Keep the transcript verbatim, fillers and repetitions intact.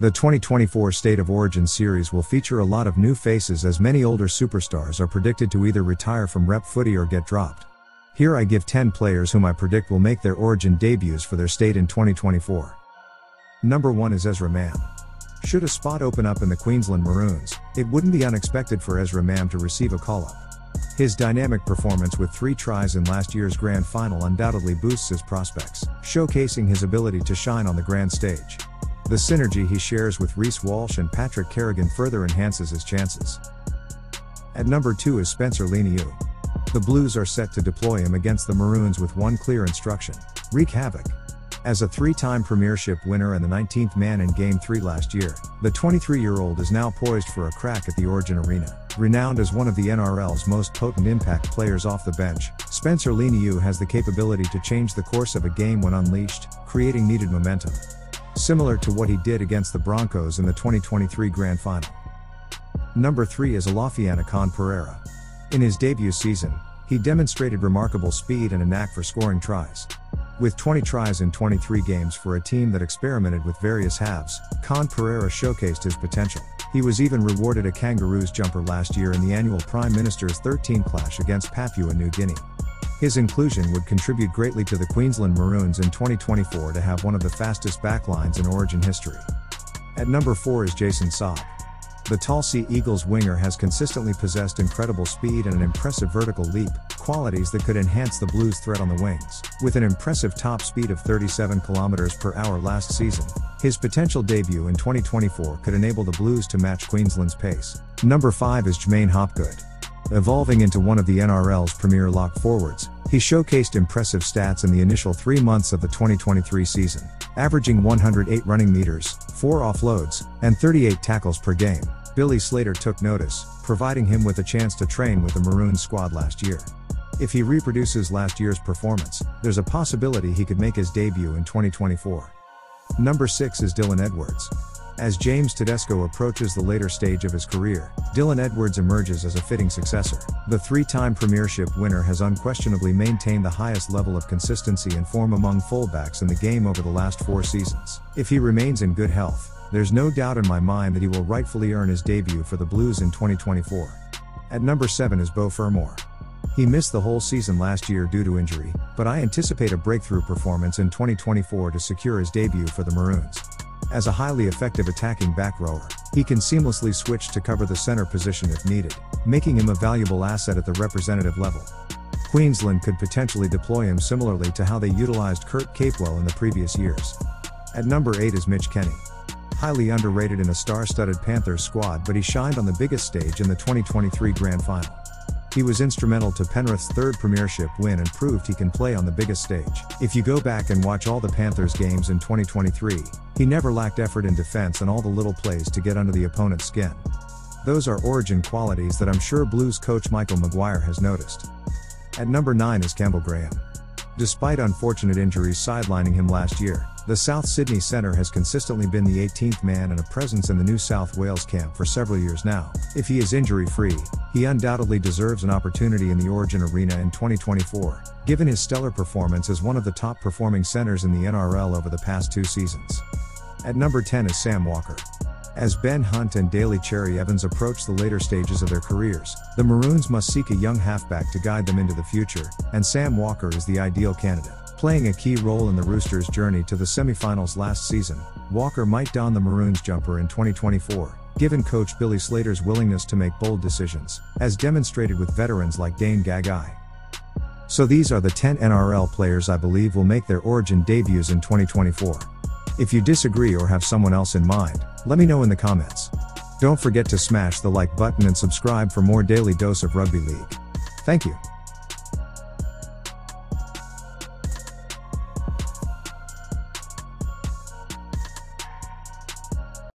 The twenty twenty-four State of Origin series will feature a lot of new faces, as many older superstars are predicted to either retire from rep footy or get dropped. Here I give ten players whom I predict will make their Origin debuts for their state in twenty twenty-four. Number one is Ezra Mam. Should a spot open up in the Queensland Maroons, it wouldn't be unexpected for Ezra Mam to receive a call-up. His dynamic performance with three tries in last year's grand final undoubtedly boosts his prospects, showcasing his ability to shine on the grand stage. The synergy he shares with Reece Walsh and Patrick Kerrigan further enhances his chances. At number two is Spencer Leniu. The Blues are set to deploy him against the Maroons with one clear instruction: wreak havoc. As a three-time premiership winner and the nineteenth man in Game three last year, the twenty-three-year-old is now poised for a crack at the Origin arena. Renowned as one of the N R L's most potent impact players off the bench, Spencer Leniu has the capability to change the course of a game when unleashed, creating needed momentum, similar to what he did against the Broncos in the twenty twenty-three Grand Final. Number three is Alafiana Khan Pereira. In his debut season, he demonstrated remarkable speed and a knack for scoring tries. With twenty tries in twenty-three games for a team that experimented with various halves, Khan Pereira showcased his potential. He was even rewarded a Kangaroos jumper last year in the annual Prime Minister's thirteen clash against Papua New Guinea. His inclusion would contribute greatly to the Queensland Maroons in twenty twenty-four to have one of the fastest backlines in Origin history. At number four is Jason Saab. The tall Sea Eagles winger has consistently possessed incredible speed and an impressive vertical leap, qualities that could enhance the Blues' threat on the wings. With an impressive top speed of thirty-seven kilometers per hour last season, his potential debut in twenty twenty-four could enable the Blues to match Queensland's pace. Number five is Jemaine Hopgood. Evolving into one of the N R L's premier lock forwards, he showcased impressive stats in the initial three months of the twenty twenty-three season, averaging one hundred eight running meters, four offloads, and thirty-eight tackles per game. Billy Slater took notice, providing him with a chance to train with the Maroons squad last year. If he reproduces last year's performance, there's a possibility he could make his debut in twenty twenty-four. Number six is Dylan Edwards. As James Tedesco approaches the later stage of his career, Dylan Edwards emerges as a fitting successor. The three-time premiership winner has unquestionably maintained the highest level of consistency and form among fullbacks in the game over the last four seasons. If he remains in good health, there's no doubt in my mind that he will rightfully earn his debut for the Blues in twenty twenty-four. At number seven is Bo Fermor. He missed the whole season last year due to injury, but I anticipate a breakthrough performance in twenty twenty-four to secure his debut for the Maroons. As a highly effective attacking back rower, he can seamlessly switch to cover the center position if needed, making him a valuable asset at the representative level. Queensland could potentially deploy him similarly to how they utilized Kurt Capewell in the previous years. At number eight is Mitch Kenny. Highly underrated in a star-studded Panthers squad, but he shined on the biggest stage in the twenty twenty-three Grand Final. He was instrumental to Penrith's third premiership win and proved he can play on the biggest stage. If you go back and watch all the Panthers games in twenty twenty-three, he never lacked effort in defense and all the little plays to get under the opponent's skin. Those are Origin qualities that I'm sure Blues coach Michael McGuire has noticed. At number nine is Campbell Graham. Despite unfortunate injuries sidelining him last year, the South Sydney centre has consistently been the eighteenth man and a presence in the New South Wales camp for several years now. If he is injury-free, he undoubtedly deserves an opportunity in the Origin arena in twenty twenty-four, given his stellar performance as one of the top-performing centres in the N R L over the past two seasons. At number ten is Sam Walker. As Ben Hunt and Daly Cherry-Evans approach the later stages of their careers, the Maroons must seek a young halfback to guide them into the future, and Sam Walker is the ideal candidate. Playing a key role in the Roosters' journey to the semi-finals last season, Walker might don the Maroons jumper in twenty twenty-four, given coach Billy Slater's willingness to make bold decisions, as demonstrated with veterans like Dane Gagai. So these are the ten N R L players I believe will make their Origin debuts in twenty twenty-four. If you disagree or have someone else in mind, let me know in the comments. Don't forget to smash the like button and subscribe for more daily dose of rugby league. Thank you.